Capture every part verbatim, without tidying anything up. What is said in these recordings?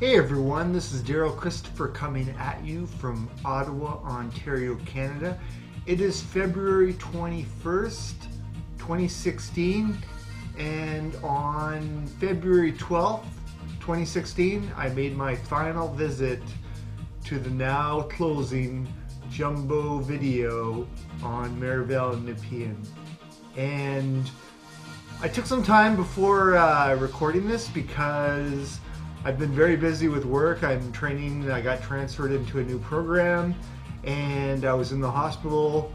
Hey everyone, this is Darryl Christopher coming at you from Ottawa, Ontario, Canada. It is February twenty-first, twenty sixteen, and on February twelfth, twenty sixteen, I made my final visit to the now closing Jumbo Video on Merivale and Nepean. And I took some time before uh, recording this because I've been very busy with work. I'm training. I got transferred into a new program and I was in the hospital.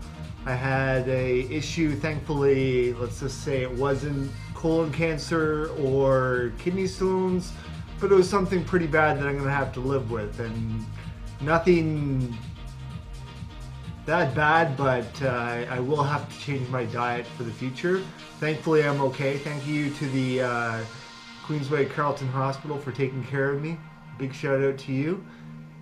I had a issue, thankfully, let's just say it wasn't colon cancer or kidney stones, but it was something pretty bad that I'm gonna have to live with, and nothing that bad, but uh, I will have to change my diet for the future. Thankfully, I'm okay. Thank you to the uh, Queensway Carleton Hospital for taking care of me. Big shout out to you.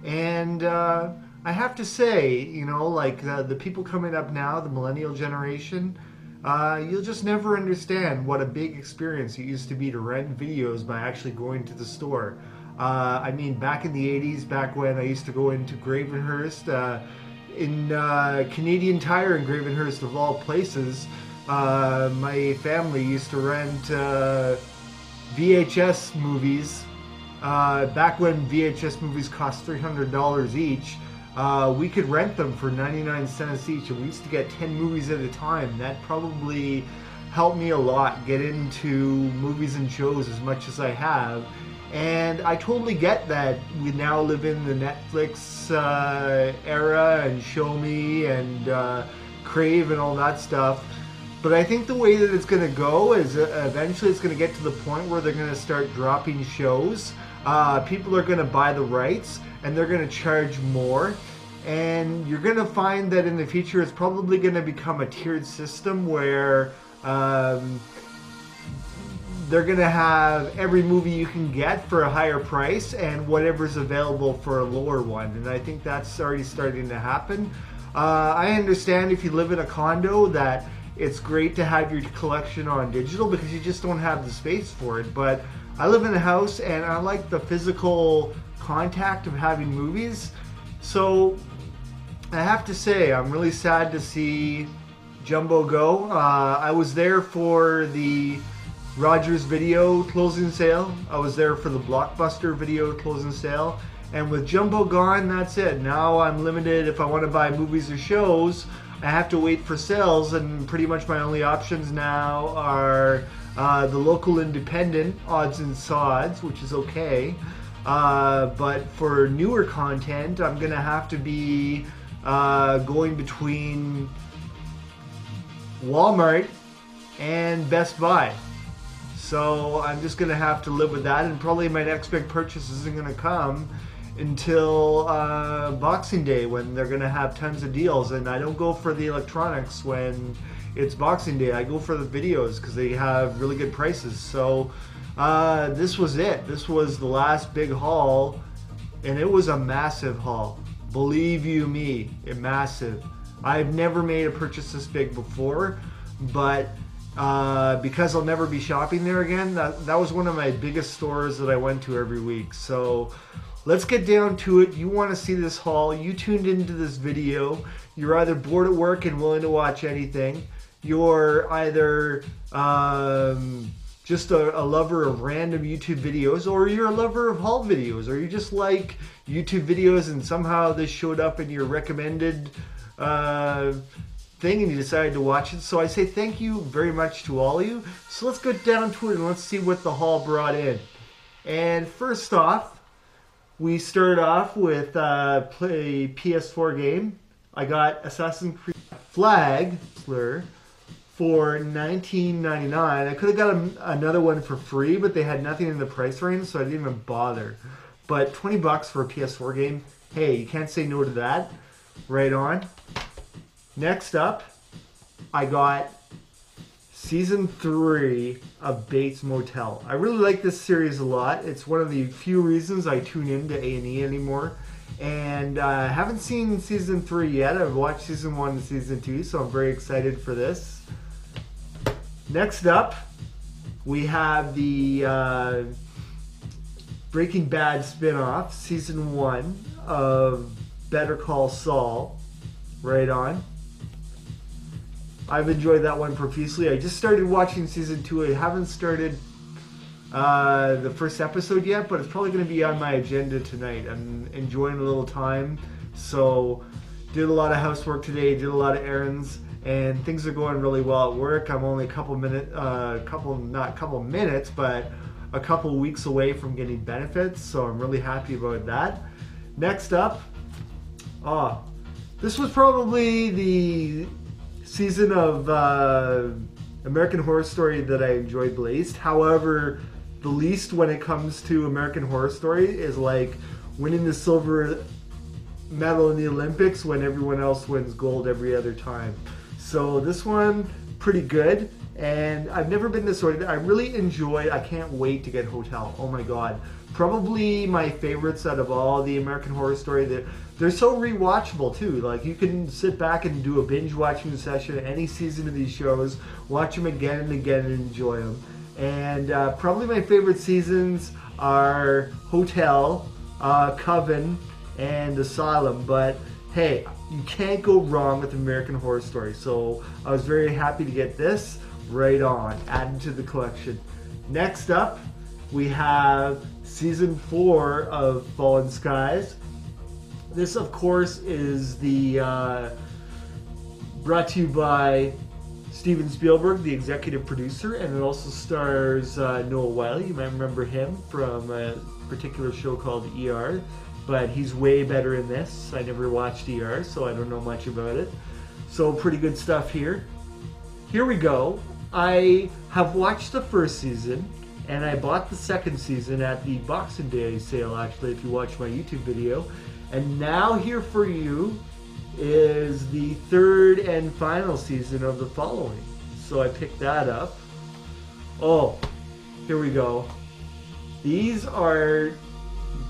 And uh, I have to say, you know, like the, the people coming up now, the millennial generation, uh, you'll just never understand what a big experience it used to be to rent videos by actually going to the store. Uh, I mean, back in the eighties, back when I used to go into Gravenhurst, uh, in uh, Canadian Tire in Gravenhurst of all places, uh, my family used to rent uh, V H S movies. Uh, back when V H S movies cost three hundred dollars each, uh, we could rent them for ninety-nine cents each, and we used to get ten movies at a time. That probably helped me a lot get into movies and shows as much as I have. And I totally get that we now live in the Netflix uh, era and Show Me and uh, Crave and all that stuff. But I think the way that it's going to go is eventually it's going to get to the point where they're going to start dropping shows. Uh, people are going to buy the rights and they're going to charge more. And you're going to find that in the future it's probably going to become a tiered system where um, they're going to have every movie you can get for a higher price and whatever's available for a lower one. And I think that's already starting to happen. Uh, I understand if you live in a condo that it's great to have your collection on digital because you just don't have the space for it, but I live in a house and I like the physical contact of having movies. So I have to say I'm really sad to see Jumbo go. Uh, I was there for the Rogers video closing sale. I was there for the Blockbuster video closing sale. And with Jumbo gone, that's it. Now I'm limited. If I want to buy movies or shows, I have to wait for sales, and pretty much my only options now are uh, the local independent odds and sods, which is okay. Uh, but for newer content, I'm gonna have to be uh, going between Walmart and Best Buy. So I'm just gonna have to live with that, and probably my next big purchase isn't gonna come until uh, Boxing Day, when they're gonna have tons of deals. And I don't go for the electronics when it's Boxing Day. I go for the videos because they have really good prices. So uh, this was it. This was the last big haul, and it was a massive haul. Believe you me, it massive. I've never made a purchase this big before, but uh, because I'll never be shopping there again, that, that was one of my biggest stores that I went to every week. So let's get down to it. You want to see this haul. You tuned into this video. You're either bored at work and willing to watch anything. You're either um, just a, a lover of random YouTube videos, or you're a lover of haul videos, or you just like YouTube videos and somehow this showed up in your recommended uh, thing and you decided to watch it. So I say thank you very much to all of you. So let's go down to it and let's see what the haul brought in. And first off, we started off with uh, play P S four game. I got Assassin's Creed Flag Wrestler for nineteen ninety-nine. I could have got a, another one for free, but they had nothing in the price range, so I didn't even bother. But twenty bucks for a P S four game, hey, you can't say no to that. Right on. Next up, I got Season three of Bates Motel. I really like this series a lot. It's one of the few reasons I tune in to A and E anymore. And I uh, haven't seen Season three yet. I've watched Season one and Season two, so I'm very excited for this. Next up, we have the uh, Breaking Bad spinoff, season one of Better Call Saul. Right on. I've enjoyed that one profusely. I just started watching season two. I haven't started uh, the first episode yet, but it's probably going to be on my agenda tonight. I'm enjoying a little time. So, did a lot of housework today, did a lot of errands, and things are going really well at work. I'm only a couple minutes, uh, couple not couple minutes, but a couple weeks away from getting benefits, so I'm really happy about that. Next up, oh, this was probably the season of uh, American Horror Story that I enjoyed the least. However, the least when it comes to American Horror Story is like winning the silver medal in the Olympics when everyone else wins gold every other time. So this one, pretty good, and I've never been this sort of, I really enjoy, I can't wait to get Hotel. Oh my god. Probably my favorites out of all the American Horror Story. That they're so rewatchable too. Like, you can sit back and do a binge watching session any season of these shows, watch them again and again and enjoy them. And uh, probably my favorite seasons are Hotel, uh, Coven, and Asylum, but hey, you can't go wrong with American Horror Story, so I was very happy to get this right on, added to the collection. Next up, we have season four of Fallen Skies. This, of course, is the uh, brought to you by Steven Spielberg, the executive producer, and it also stars uh, Noah Wyle. You might remember him from a particular show called E R. But he's way better in this. I never watched E R, so I don't know much about it. So pretty good stuff here. Here we go. I have watched the first season, and I bought the second season at the Boxing Day sale, actually, if you watch my YouTube video. And now here for you is the third and final season of the following. So I picked that up. Oh, here we go. These are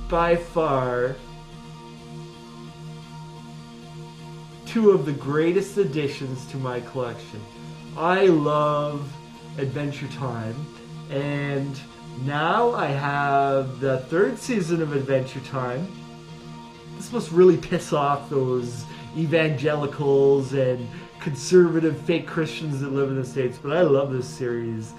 by far two of the greatest additions to my collection. I love Adventure Time, and now I have the third season of Adventure Time. This must really piss off those evangelicals and conservative fake Christians that live in the States, but I love this series.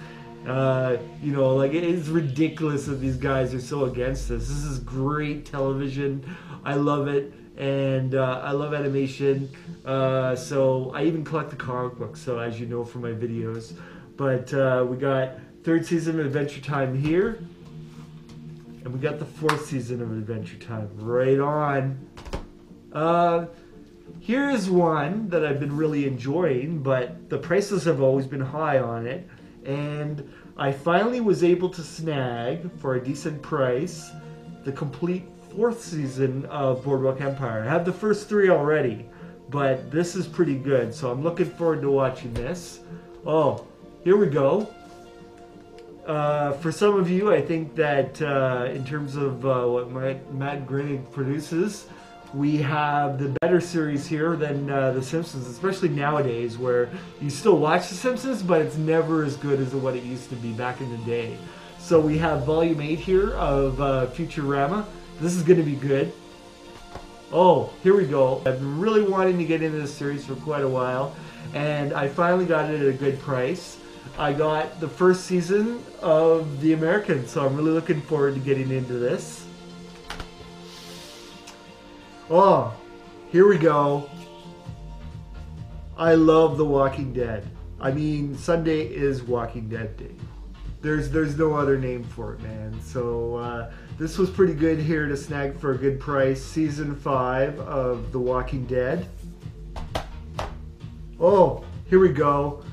Uh, you know, like, it is ridiculous that these guys are so against this. This is great television. I love it, and uh, I love animation. Uh, so I even collect the comic books, so as you know from my videos. But uh, we got third season of Adventure Time here, and we got the fourth season of Adventure Time. Right on. Uh, here's one that I've been really enjoying, but the prices have always been high on it. And I finally was able to snag, for a decent price, the complete fourth season of Boardwalk Empire. I have the first three already, but this is pretty good, so I'm looking forward to watching this. Oh, here we go. Uh, for some of you, I think that uh, in terms of uh, what Matt Groening produces, we have the better series here than uh, The Simpsons, especially nowadays, where you still watch The Simpsons, but it's never as good as what it used to be back in the day. So we have Volume eight here of uh, Futurama. This is going to be good. Oh, here we go. I've been really wanting to get into this series for quite a while, and I finally got it at a good price. I got the first season of The Americans, so I'm really looking forward to getting into this. Oh, here we go. I love The Walking Dead. I mean, Sunday is Walking Dead Day. There's there's no other name for it, man. So uh, this was pretty good here to snag for a good price. Season five of The Walking Dead. Oh, here we go.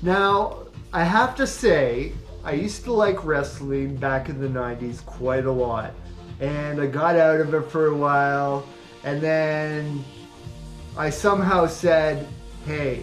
Now, I have to say, I used to like wrestling back in the nineties quite a lot. And I got out of it for a while, and then I somehow said, hey,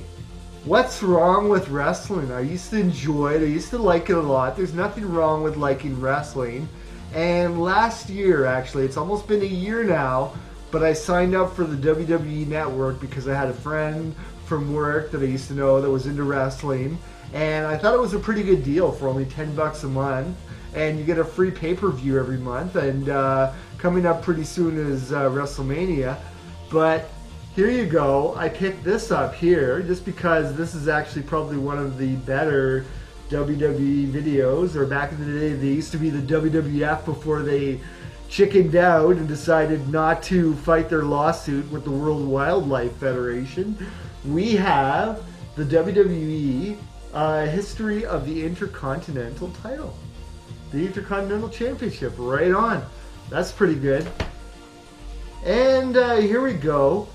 what's wrong with wrestling? I used to enjoy it, I used to like it a lot. There's nothing wrong with liking wrestling. And last year, actually, it's almost been a year now, but I signed up for the W W E Network because I had a friend from work that I used to know that was into wrestling, and I thought it was a pretty good deal for only ten bucks a month, and you get a free pay-per-view every month, and uh, coming up pretty soon is uh, WrestleMania. But here you go, I picked this up here just because this is actually probably one of the better W W E videos, or back in the day they used to be the W W F before they chickened out and decided not to fight their lawsuit with the World Wildlife Federation. We have the W W E uh, history of the Intercontinental title, the Intercontinental Championship, right on. That's pretty good. And uh, here we go.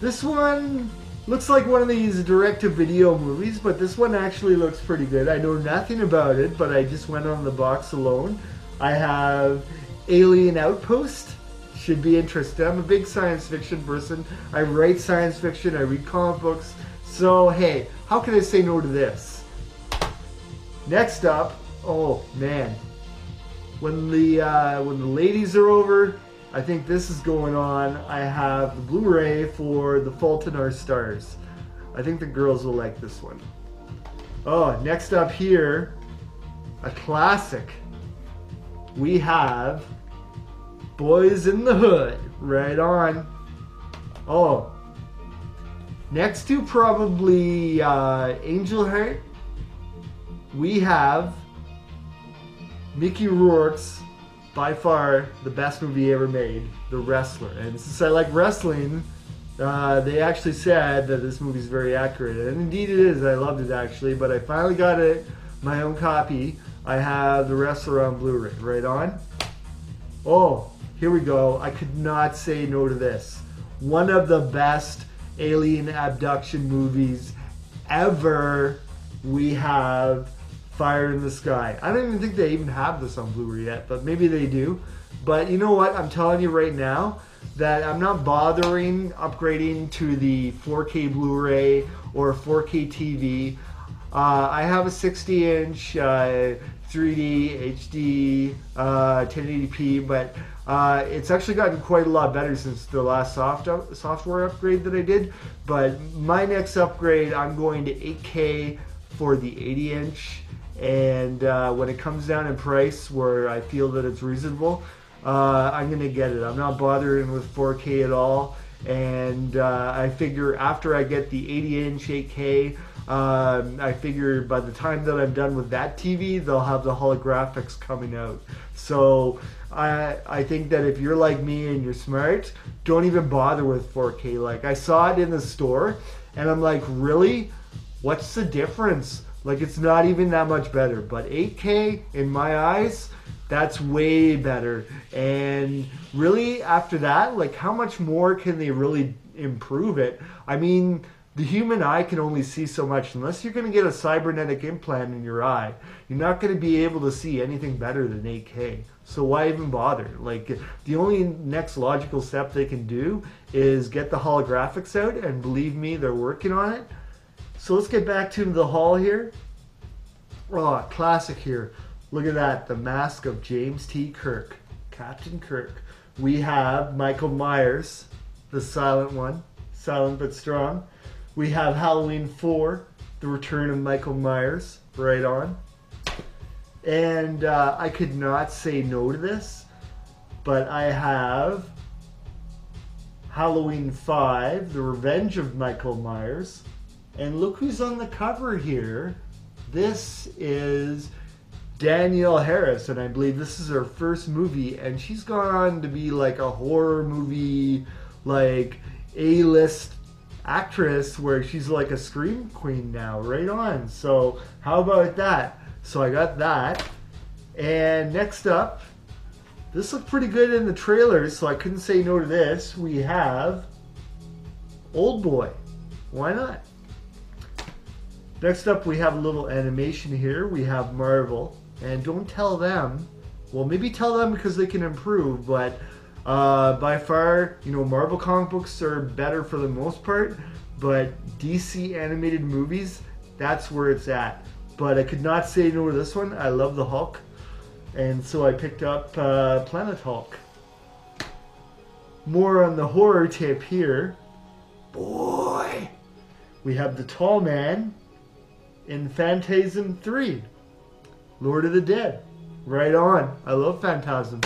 This one looks like one of these direct-to-video movies, but this one actually looks pretty good. I know nothing about it, but I just went on the box alone. I have Alien Outpost. Should be interesting. I'm a big science fiction person. I write science fiction. I read comic books. So, hey, how can I say no to this? Next up, oh, man. When the, uh, when the ladies are over, I think this is going on. I have the Blu-ray for The Fault in Our Stars. I think the girls will like this one. Oh, next up here, a classic. We have Boys in the Hood. Right on. Oh, next to probably uh, Angel Heart, we have Mickey Rourke's, by far the best movie ever made, The Wrestler. And since I like wrestling, uh, they actually said that this movie is very accurate. And indeed it is. I loved it, actually. But I finally got it, my own copy. I have The Wrestler on Blu-ray. Right on. Oh, here we go. I could not say no to this. One of the best alien abduction movies ever. We have Fire in the Sky. I don't even think they even have this on Blu-ray yet, but maybe they do. But you know what? I'm telling you right now that I'm not bothering upgrading to the four K Blu-ray or four K T V. Uh, I have a sixty inch uh, three D H D uh, ten eighty p, but uh, it's actually gotten quite a lot better since the last soft up software upgrade that I did. But my next upgrade, I'm going to eight K for the eighty inch. And uh, when it comes down in price where I feel that it's reasonable, uh, I'm going to get it. I'm not bothering with four K at all. And uh, I figure after I get the eighty inch eight K, um, I figure by the time that I'm done with that T V, they'll have the holographics coming out. So I, I think that if you're like me and you're smart, don't even bother with four K. Like, I saw it in the store and I'm like, really? What's the difference? Like, it's not even that much better, but eight K, in my eyes, that's way better. And really, after that, like, how much more can they really improve it? I mean, the human eye can only see so much. Unless you're going to get a cybernetic implant in your eye, you're not going to be able to see anything better than eight K. So why even bother? Like, the only next logical step they can do is get the holographics out, and believe me, they're working on it. So let's get back to the haul here. Oh, classic here. Look at that, The Mask of James T. Kirk, Captain Kirk. We have Michael Myers, the silent one, silent but strong. We have Halloween four, The Return of Michael Myers, right on. And uh, I could not say no to this, but I have Halloween five, The Revenge of Michael Myers. And look who's on the cover here. This is Danielle Harris, and I believe this is her first movie, and she's gone on to be like a horror movie, like A-list actress, where she's like a scream queen now, right on. So how about that? So I got that. And next up, this looked pretty good in the trailer, so I couldn't say no to this. We have Old Boy. Why not? Next up, we have a little animation here. We have Marvel, and don't tell them. Well, maybe tell them because they can improve, but uh, by far, you know, Marvel comic books are better for the most part, but D C animated movies, that's where it's at. But I could not say no to this one. I love the Hulk, and so I picked up uh, Planet Hulk. More on the horror tip here. Boy! We have the Tall Man. in Phantasm three, Lord of the Dead. Right on. I love Phantasm.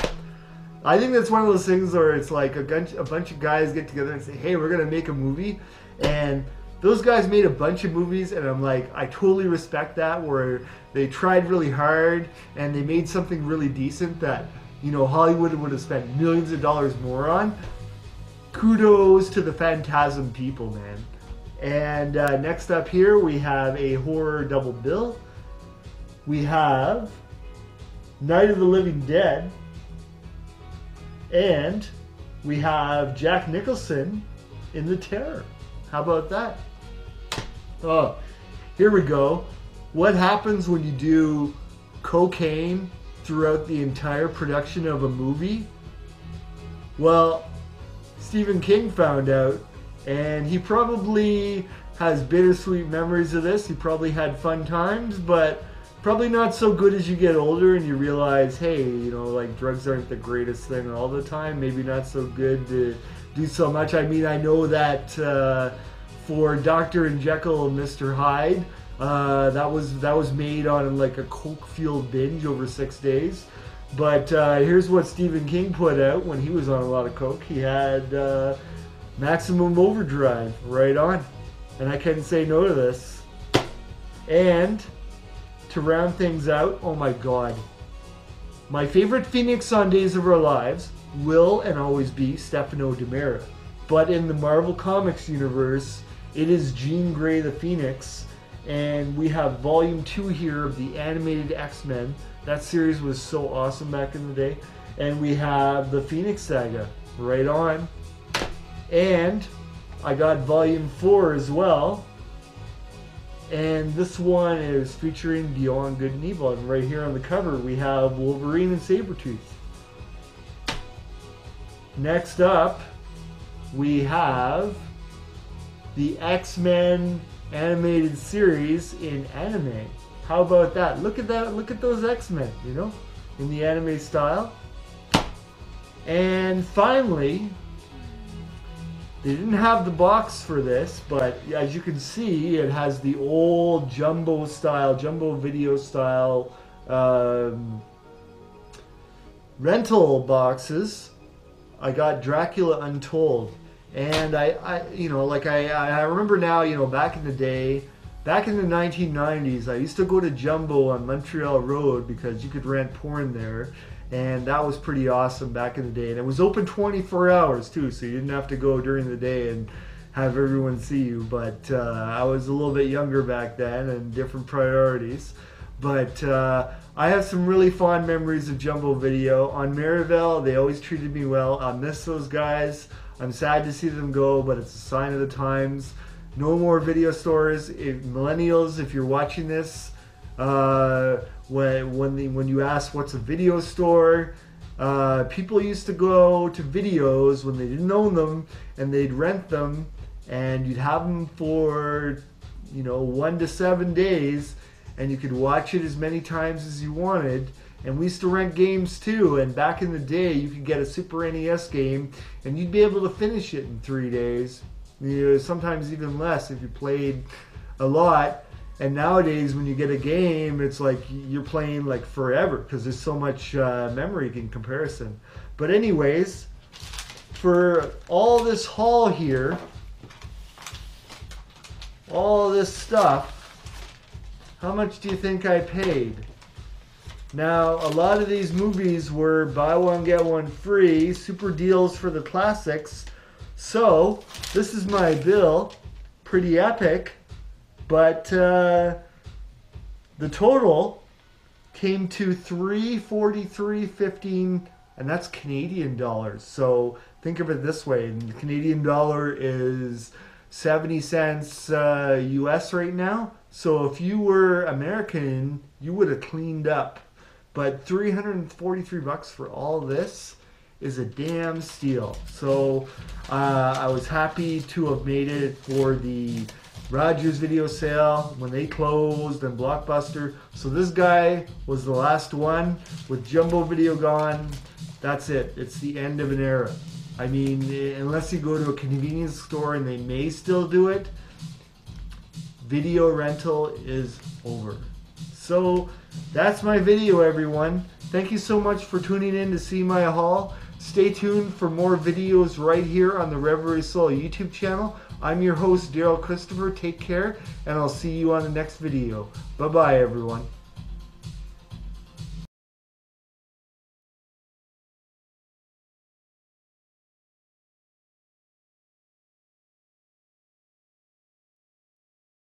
I think that's one of those things where it's like a bunch, a bunch of guys get together and say, hey, we're going to make a movie. And those guys made a bunch of movies, and I'm like, I totally respect that, where they tried really hard and they made something really decent that, you know, Hollywood would have spent millions of dollars more on. Kudos to the Phantasm people, man. And uh, next up here, we have a horror double bill. We have Night of the Living Dead, and we have Jack Nicholson in The Terror. How about that? Oh, here we go. What happens when you do cocaine throughout the entire production of a movie? Well, Stephen King found out, and he probably has bittersweet memories of this. He probably had fun times, but probably not so good as you get older and you realize, hey, you know, like, drugs aren't the greatest thing all the time. Maybe not so good to do so much. I mean, I know that uh, for Doctor and Jekyll and Mister Hyde, uh, that was that was made on like a coke-fueled binge over six days. But uh, here's what Stephen King put out when he was on a lot of coke. He had uh, Maximum Overdrive. Right on, and I couldn't say no to this. And to round things out, oh my God, my favorite Phoenix on Days of Our Lives will and always be Stefano DiMera, but in the Marvel Comics universe, it is Jean Grey the Phoenix, and we have volume two here of the animated X-Men. That series was so awesome back in the day. And we have the Phoenix Saga. Right on. And I got volume four as well, and this one is featuring Beyond Good and Evil, and right here on the cover we have Wolverine and Sabretooth. Next up, we have the X-Men animated series in anime. How about that? Look at that, look at those X-Men, you know, in the anime style. And finally, they didn't have the box for this, but as you can see, it has the old Jumbo style, Jumbo Video style um, rental boxes. I got Dracula Untold, and I, I you know, like I, I remember now, you know, back in the day, back in the nineteen nineties, I used to go to Jumbo on Montreal Road because you could rent porn there, and that was pretty awesome back in the day, and it was open twenty-four hours too, so you didn't have to go during the day and have everyone see you, but uh, I was a little bit younger back then and different priorities. But uh, I have some really fond memories of Jumbo Video. On Merivale, they always treated me well. I miss those guys. I'm sad to see them go, but it's a sign of the times. No more video stores. If, millennials, if you're watching this, uh, when, when, the, when you ask what's a video store, uh, people used to go to videos when they didn't own them, and they'd rent them, and you'd have them for, you know, one to seven days. And you could watch it as many times as you wanted. And we used to rent games too, and back in the day you could get a Super N E S game and you'd be able to finish it in three days, you know, sometimes even less if you played a lot. And nowadays when you get a game, it's like you're playing like forever because there's so much uh, memory in comparison. But anyways, for all this haul here, all this stuff, how much do you think I paid? Now, a lot of these movies were buy one, get one free, super deals for the classics. So, this is my bill. Pretty epic. But uh, the total came to three forty-three fifteen, and that's Canadian dollars. So, think of it this way. The Canadian dollar is seventy cents uh, U S right now. So if you were American, you would have cleaned up. But three hundred forty-three bucks for all this is a damn steal. So uh, I was happy to have made it for the Rogers video sale when they closed and Blockbuster. So this guy was the last one. With Jumbo Video gone, that's it. It's the end of an era. I mean, unless you go to a convenience store, and they may still do it, video rental is over. So that's my video, everyone. Thank you so much for tuning in to see my haul. Stay tuned for more videos right here on the Reverie Soul YouTube channel. I'm your host, Darryl Christopher. Take care, and I'll see you on the next video. Bye-bye, everyone.